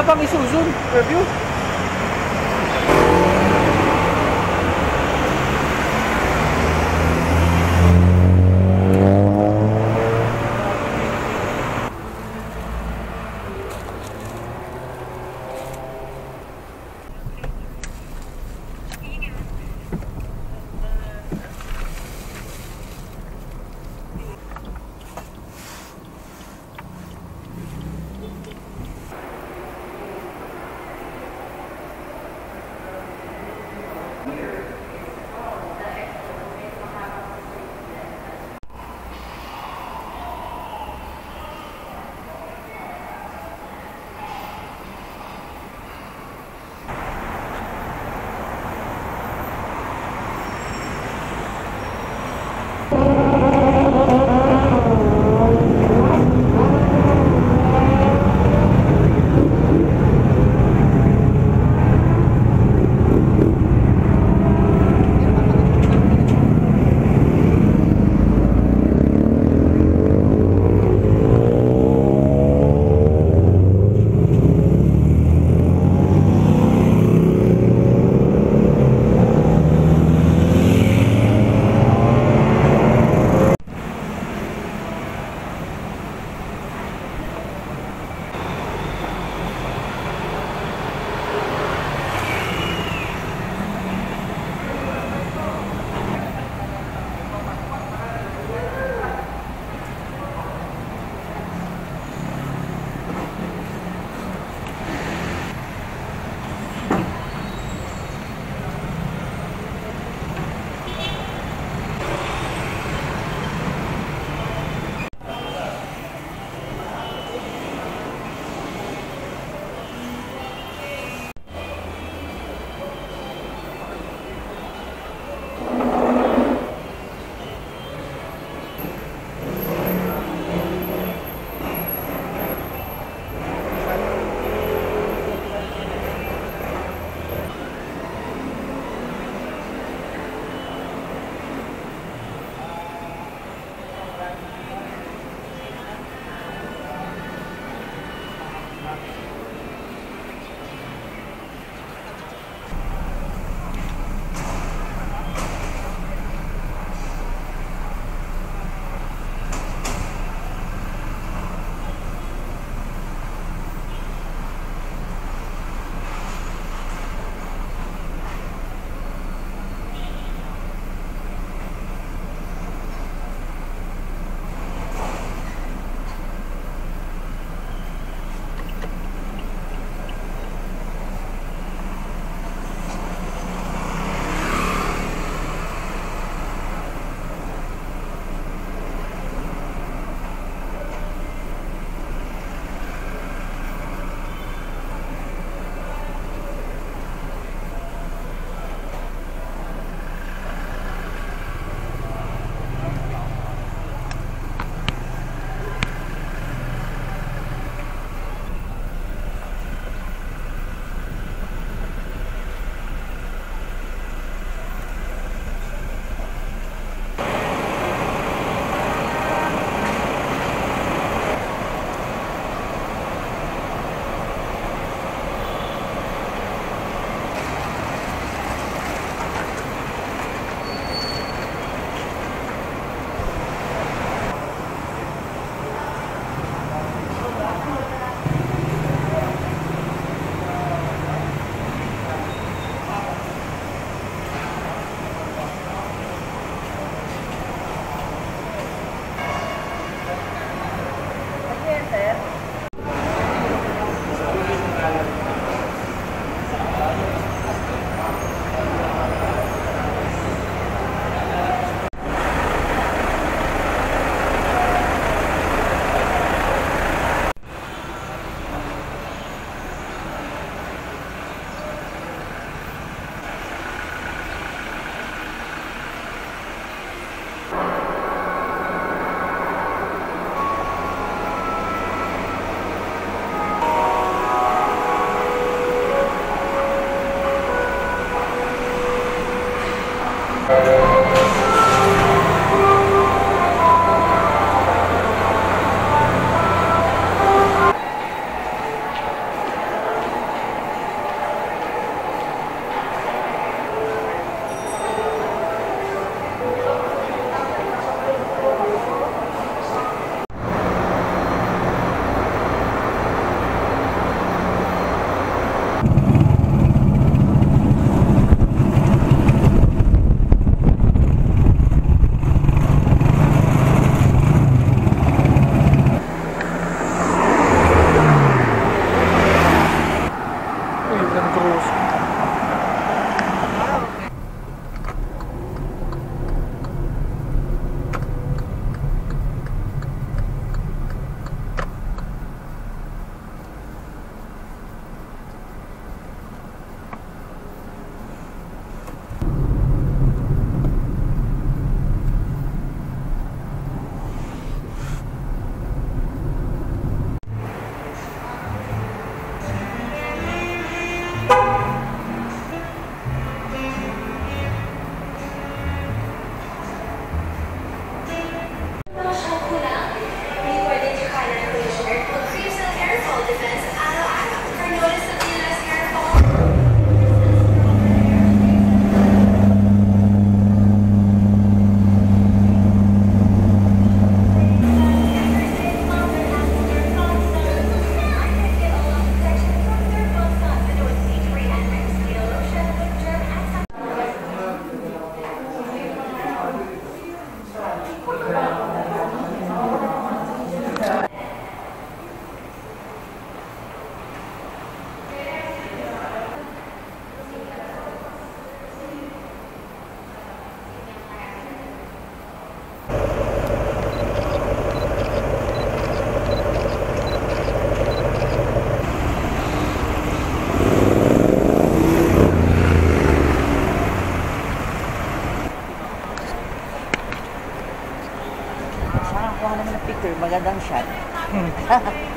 Wala pang isu-zoom review. magandang shot.